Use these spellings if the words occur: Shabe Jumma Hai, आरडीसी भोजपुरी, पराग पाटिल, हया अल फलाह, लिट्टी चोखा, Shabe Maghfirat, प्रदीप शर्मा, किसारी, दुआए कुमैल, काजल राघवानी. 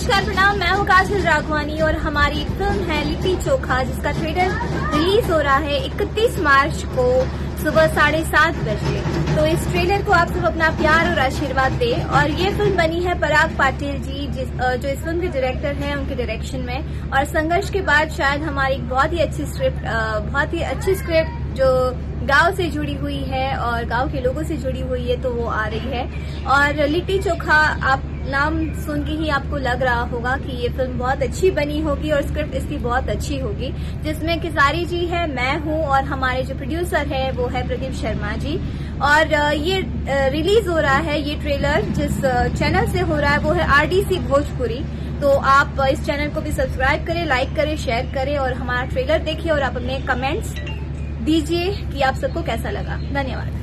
नमस्कार प्रणाम, मैं हूँ काजल राघवानी और हमारी फिल्म है लिट्टी चोखा, जिसका ट्रेलर रिलीज हो रहा है 31 मार्च को सुबह 7:30 बजे। तो इस ट्रेलर को आप सब अपना प्यार और आशीर्वाद दें। और ये फिल्म बनी है पराग पाटिल जी जो इस फिल्म के डायरेक्टर हैं, उनके डायरेक्शन में। और संघर्ष के बाद शायद हमारी बहुत ही अच्छी स्क्रिप्ट जो गांव से जुड़ी हुई है और गांव के लोगों से जुड़ी हुई है, तो वो आ रही है। और लिट्टी चोखा आप नाम सुन के ही आपको लग रहा होगा कि ये फिल्म बहुत अच्छी बनी होगी और स्क्रिप्ट इसकी बहुत अच्छी होगी, जिसमें किसारी जी है, मैं हूँ और हमारे जो प्रोड्यूसर है वो है प्रदीप शर्मा जी। और ये रिलीज हो रहा है, ये ट्रेलर जिस चैनल से हो रहा है वो है आरडीसी भोजपुरी। तो आप इस चैनल को भी सब्सक्राइब करें, लाइक करें, शेयर करें और हमारा ट्रेलर देखिए और आप अपने कमेंट्स दीजिए कि आप सबको कैसा लगा। धन्यवाद।